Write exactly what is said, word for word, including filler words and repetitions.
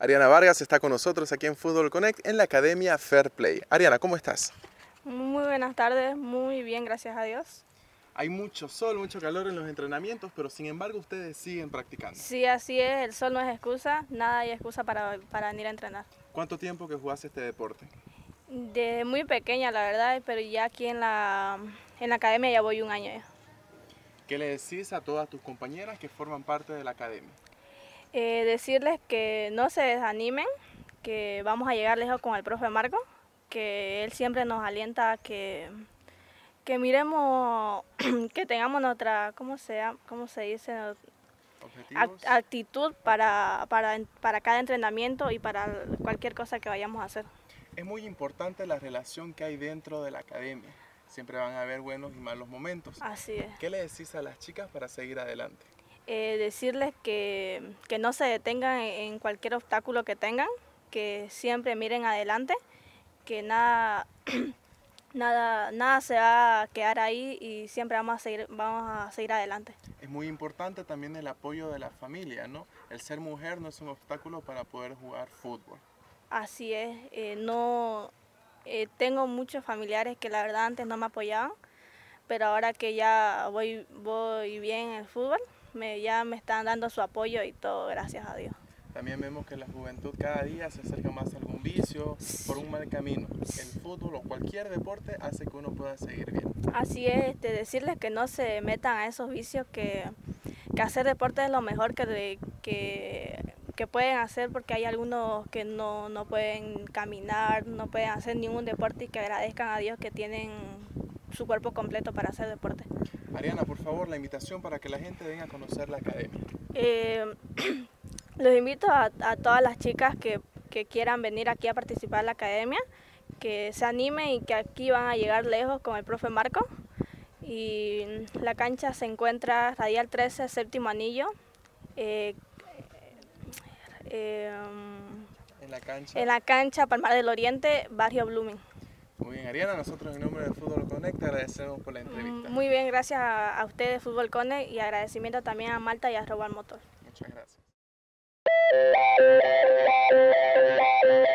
Ariana Vargas está con nosotros aquí en FutbolConnect en la Academia Fair Play. Ariana, ¿cómo estás? Muy buenas tardes, muy bien, gracias a Dios. Hay mucho sol, mucho calor en los entrenamientos, pero sin embargo ustedes siguen practicando. Sí, así es, el sol no es excusa, nada hay excusa para, para venir a entrenar. ¿Cuánto tiempo que jugás este deporte? Desde muy pequeña, la verdad, pero ya aquí en la, en la academia ya voy un año ya. ¿Qué le decís a todas tus compañeras que forman parte de la academia? Eh, decirles que no se desanimen, que vamos a llegar lejos con el profe Marco, que él siempre nos alienta a que... que miremos, que tengamos nuestra, ¿cómo se, cómo se dice? Objetivos. Actitud para, para, para cada entrenamiento y para cualquier cosa que vayamos a hacer. Es muy importante la relación que hay dentro de la academia. Siempre van a haber buenos y malos momentos. Así es. ¿Qué le decís a las chicas para seguir adelante? Eh, decirles que, que no se detengan en cualquier obstáculo que tengan, que siempre miren adelante, que nada... Nada, nada se va a quedar ahí y siempre vamos a, seguir, vamos a seguir adelante. Es muy importante también el apoyo de la familia, ¿no? El ser mujer no es un obstáculo para poder jugar fútbol. Así es. Eh, no, eh, tengo muchos familiares que la verdad antes no me apoyaban, pero ahora que ya voy, voy bien en el fútbol, me, ya me están dando su apoyo y todo, gracias a Dios. También vemos que la juventud cada día se acerca más a algún vicio, por un mal camino. El fútbol o cualquier deporte hace que uno pueda seguir bien. Así es, este, decirles que no se metan a esos vicios, que, que hacer deporte es lo mejor que, que, que pueden hacer, porque hay algunos que no, no pueden caminar, no pueden hacer ningún deporte, y que agradezcan a Dios que tienen su cuerpo completo para hacer deporte. Ariana, por favor, la invitación para que la gente venga a conocer la academia. Eh, Los invito a, a todas las chicas que, que quieran venir aquí a participar en la academia, que se animen y que aquí van a llegar lejos con el profe Marco. Y la cancha se encuentra Radial trece, séptimo anillo. Eh, eh, en la cancha. En la cancha Palmar del Oriente, Barrio Blooming. Muy bien, Ariana, nosotros en nombre de FutbolConnect agradecemos por la entrevista. Muy bien, gracias a, a ustedes FutbolConnect, y agradecimiento también a Marta y a Robal Motor. Muchas gracias. Thank you.